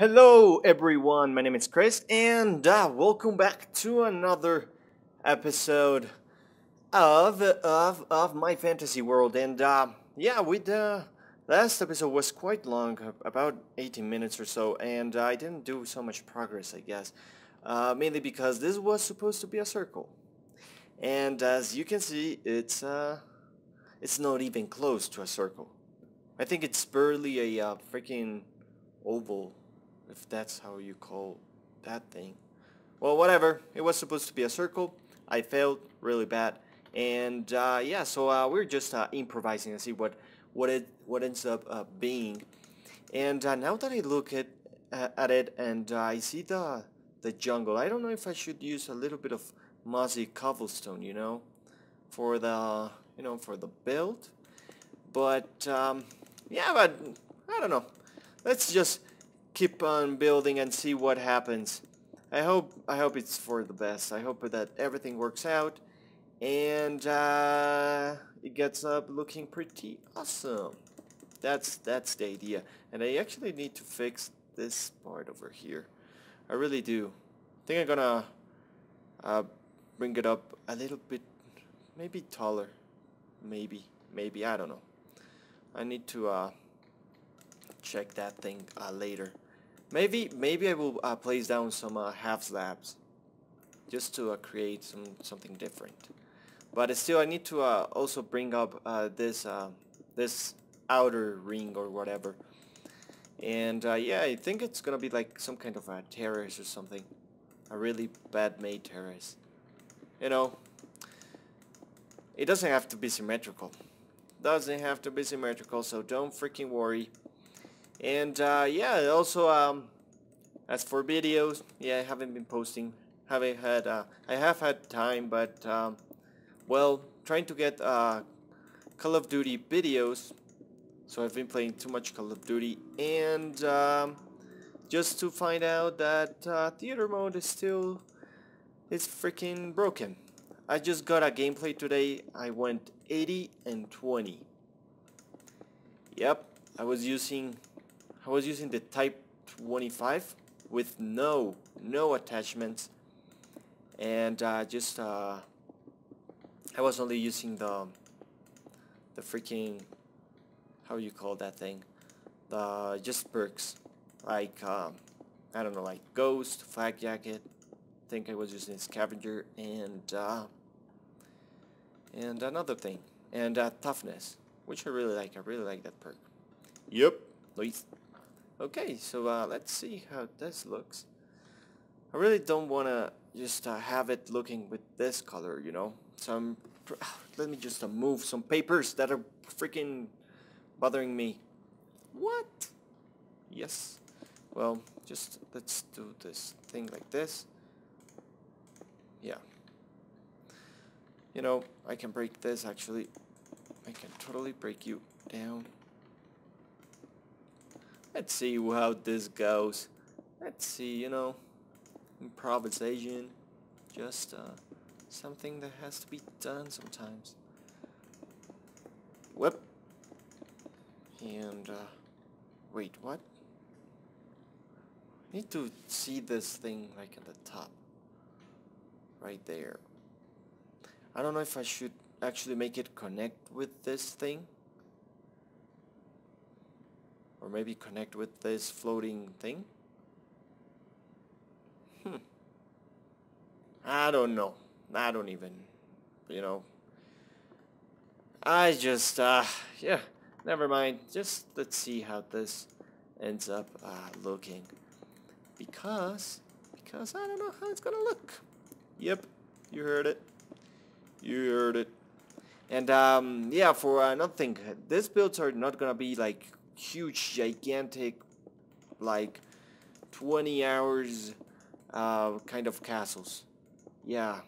Hello everyone, my name is Chris and welcome back to another episode of My Fantasy World. And yeah, the last episode was quite long, about 18 minutes or so, and I didn't do so much progress, I guess. Mainly because this was supposed to be a circle. And as you can see, it's not even close to a circle. I think it's barely a freaking oval, if that's how you call that thing. Well, whatever, it was supposed to be a circle. I failed really bad, and yeah, so we're just improvising and see what ends up being. And now that I look at it, and I see the jungle, I don't know if I should use a little bit of mossy cobblestone, you know, for the build. But yeah, but I don't know. Let's just keep on building and see what happens. I hope it's for the best. I hope that everything works out and it gets up looking pretty awesome. That's the idea. And I actually need to fix this part over here. I really do. I think I'm gonna bring it up a little bit, maybe taller, maybe I don't know. I need to check that thing later. Maybe I will place down some half slabs just to create something different. But still, I need to also bring up this outer ring or whatever. And yeah, I think it's gonna be like some kind of a terrace or something, a really bad made terrace. You know, it doesn't have to be symmetrical. Doesn't have to be symmetrical, so don't freaking worry. And yeah, also as for videos, yeah, I haven't been posting. I have had time, but well, trying to get Call of Duty videos. So I've been playing too much Call of Duty, and just to find out that theater mode is still freaking broken. I just got a gameplay today. I went 80 and 20. Yep, I was using the Type 25 with no attachments, and just I was only using the freaking, how you call that thing, the just perks, like I don't know, like Ghost, Flag Jacket. I think I was using Scavenger and another thing, and Toughness, which I really like. I really like that perk. Yep, nice. Okay, so let's see how this looks. I really don't want to just have it looking with this color, you know? So let me just move some papers that are freaking bothering me. What? Yes. Well, just let's do this thing like this. Yeah. You know, I can break this actually. I can totally break you down. Let's see how this goes. Let's see, you know, improvisation, just something that has to be done sometimes. Whip. And wait, what? I need to see this thing like at the top, right there. I don't know if I should actually make it connect with this thing. Or maybe connect with this floating thing? I don't know. I don't even, you know. I just, yeah, never mind. Just let's see how this ends up looking. Because I don't know how it's gonna look. Yep, you heard it. You heard it. And, yeah, for another thing, these builds are not gonna be like huge, gigantic, like 20 hours kind of castles. Yeah,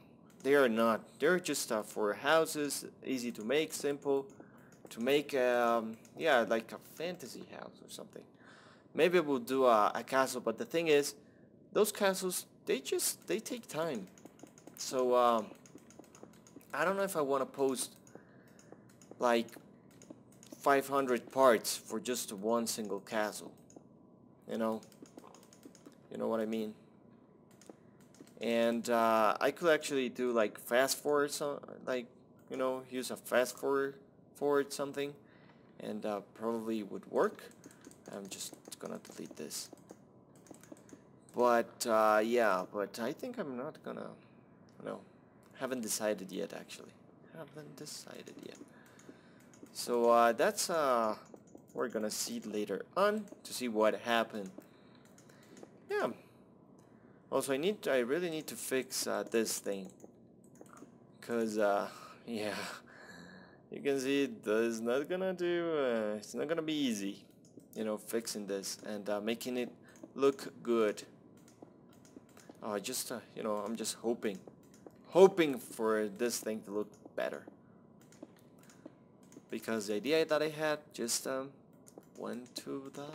they are not. They're just for houses, easy to make, simple to make. Yeah, like a fantasy house or something. Maybe we'll do a castle, but the thing is, those castles, they take time. So I don't know if I want to post like 500 parts for just one single castle, you know. You know what I mean? And I could actually do like fast forward, so like, you know, use a fast forward something, and probably would work. I'm just gonna delete this. But yeah, but I think I'm not gonna. No, haven't decided yet. Actually, haven't decided yet. So that's we're gonna see later on to see what happened. Yeah. Also, I really need to fix this thing, cause yeah, you can see it's not gonna be easy, you know, fixing this and making it look good. Oh, just you know, I'm just hoping for this thing to look better, because the idea that I had just went to the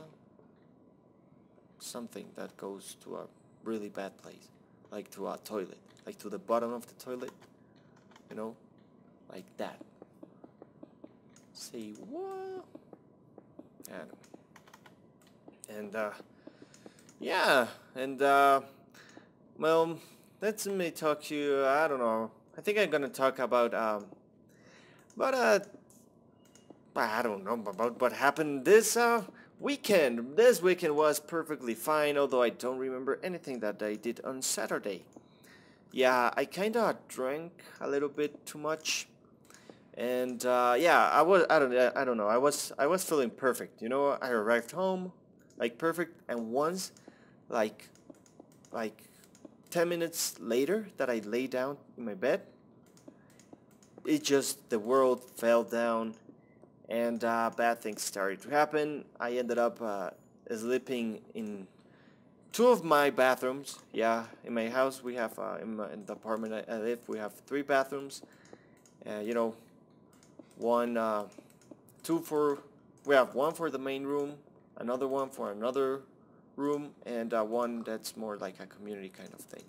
something that goes to a really bad place, like to a toilet, like to the bottom of the toilet, you know, like that. Say what? And yeah, and well, let me talk to you. I don't know. I think I'm gonna talk about I don't know about what happened this weekend. This weekend was perfectly fine, although I don't remember anything that I did on Saturday. Yeah, I kinda drank a little bit too much, and yeah, I don't know. I was feeling perfect, you know. I arrived home like perfect, and once, like 10 minutes later that I lay down in my bed, it just the world fell down. And bad things started to happen. I ended up sleeping in two of my bathrooms. Yeah, in my house we have, in the apartment I live, we have three bathrooms. You know, we have one for the main room, another one for another room, and one that's more like a community kind of thing.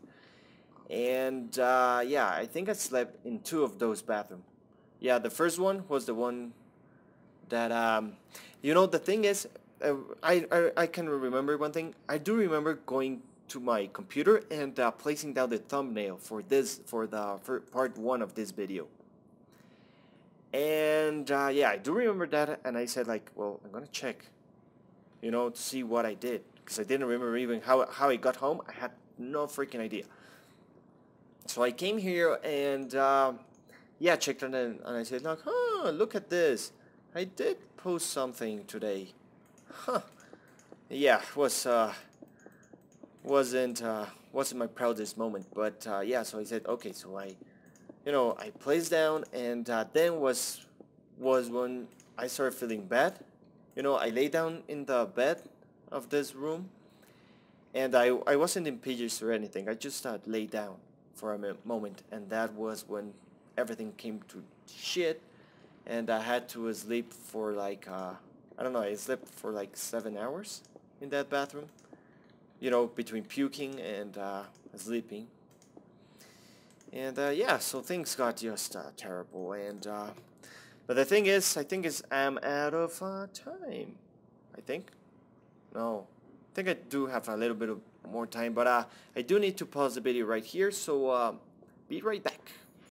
And yeah, I think I slept in two of those bathrooms. Yeah, the first one was the one that you know, the thing is, I can remember one thing. I do remember going to my computer and placing down the thumbnail for part one of this video. And yeah, I do remember that, and I said like, well, I'm gonna check, you know, to see what I did, because I didn't remember even how I got home. I had no freaking idea. So I came here and yeah, checked on it, and I said like, oh, look at this. I did post something today, huh? Yeah, wasn't my proudest moment, but yeah. So I said, okay, so I, you know, I placed down, and then was when I started feeling bad. You know, I lay down in the bed of this room, and I wasn't in PJs or anything. I just lay down for a moment, and that was when everything came to shit. And I had to sleep for like, I don't know, I slept for like 7 hours in that bathroom. You know, between puking and sleeping. And yeah, so things got just terrible. And, but the thing is, I'm out of time. I think. No. I think I do have a little bit of more time. But I do need to pause the video right here. So be right back.